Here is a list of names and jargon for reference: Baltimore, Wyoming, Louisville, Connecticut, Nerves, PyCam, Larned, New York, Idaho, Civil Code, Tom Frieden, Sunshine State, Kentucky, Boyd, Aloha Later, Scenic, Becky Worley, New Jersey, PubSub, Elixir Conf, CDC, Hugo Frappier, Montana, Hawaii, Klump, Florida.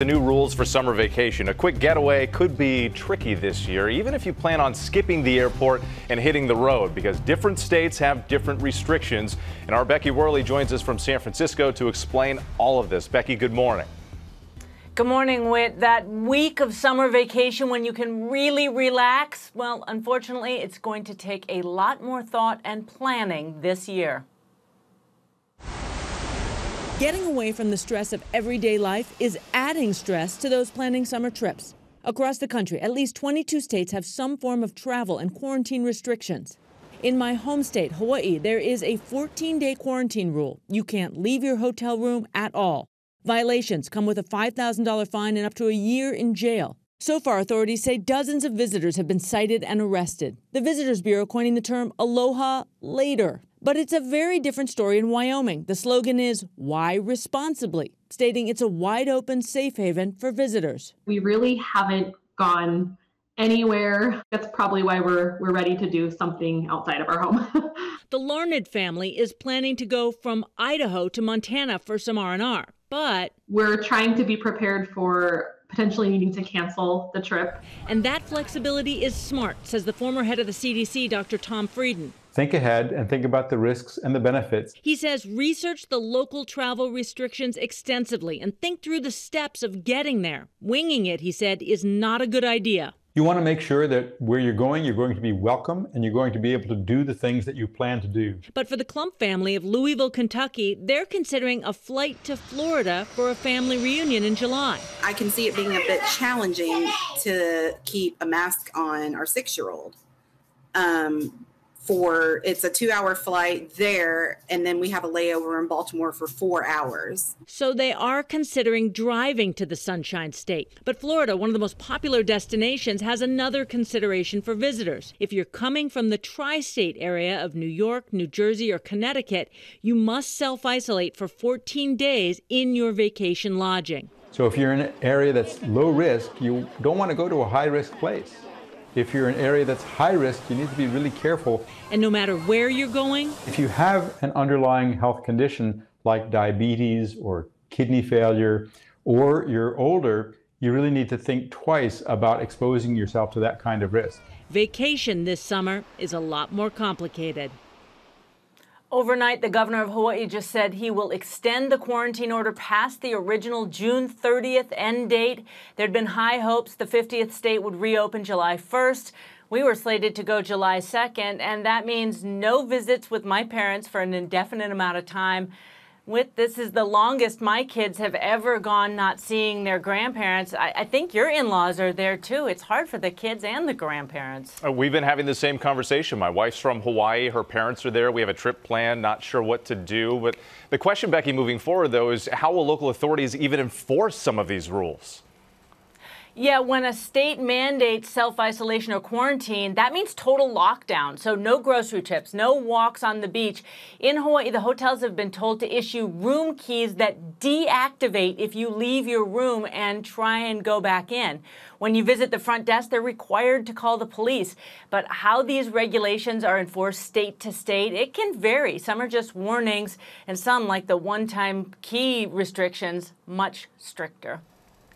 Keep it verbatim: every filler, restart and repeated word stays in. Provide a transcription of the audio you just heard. The new rules for summer vacation. A quick getaway could be tricky this year, even if you plan on skipping the airport and hitting the road, because different states have different restrictions. And our Becky Worley joins us from San Francisco to explain all of this. Becky, good morning. Good morning, Whit. That week of summer vacation when you can really relax, well, unfortunately, it's going to take a lot more thought and planning this year. Getting away from the stress of everyday life is adding stress to those planning summer trips. Across the country, at least twenty-two states have some form of travel and quarantine restrictions. In my home state, Hawaii, there is a fourteen-day quarantine rule. You can't leave your hotel room at all. Violations come with a five thousand dollar fine and up to a year in jail. So far, authorities say dozens of visitors have been cited and arrested. The Visitors Bureau coining the term Aloha Later. But it's a very different story in Wyoming. The slogan is, "Why Responsibly?", stating it's a wide-open safe haven for visitors. We really haven't gone anywhere. That's probably why we're, we're ready to do something outside of our home. The Larned family is planning to go from Idaho to Montana for some R and R, but we're trying to be prepared for potentially needing to cancel the trip. And that flexibility is smart, says the former head of the C D C, Doctor Tom Frieden. Think ahead and think about the risks and the benefits. He says research the local travel restrictions extensively and think through the steps of getting there. Winging it, he said, is not a good idea. You want to make sure that where you're going, you're going to be welcome and you're going to be able to do the things that you plan to do. But for the Klump family of Louisville, Kentucky, they're considering a flight to Florida for a family reunion in July. I can see it being a bit challenging to keep a mask on our six-year-old. Um, for it's a two-hour flight there, and then we have a layover in Baltimore for four hours. So they are considering driving to the Sunshine State. But Florida, one of the most popular destinations, has another consideration for visitors. If you're coming from the tri-state area of New York, New Jersey, or Connecticut, you must self-isolate for fourteen days in your vacation lodging. So if you're in an area that's low risk, you don't want to go to a high-risk place. If you're in an area that's high risk, you need to be really careful. And no matter where you're going? If you have an underlying health condition like diabetes or kidney failure, or you're older, you really need to think twice about exposing yourself to that kind of risk. Vacation this summer is a lot more complicated. Overnight, the governor of Hawaii just said he will extend the quarantine order past the original June thirtieth end date. There'd been high hopes the fiftieth state would reopen July first. We were slated to go July second, and that means no visits with my parents for an indefinite amount of time. With this is the longest my kids have ever gone not seeing their grandparents. I, I think your in-laws are there, too. It's hard for the kids and the grandparents. Uh, we've been having the same conversation. My wife's from Hawaii. Her parents are there. We have a trip planned, not sure what to do. But the question, Becky, moving forward, though, is how will local authorities even enforce some of these rules? Yeah, when a state mandates self-isolation or quarantine, that means total lockdown. So no grocery trips, no walks on the beach. In Hawaii, the hotels have been told to issue room keys that deactivate if you leave your room and try and go back in. When you visit the front desk, they're required to call the police. But how these regulations are enforced state to state, it can vary. Some are just warnings, and some, like the one-time key restrictions, much stricter.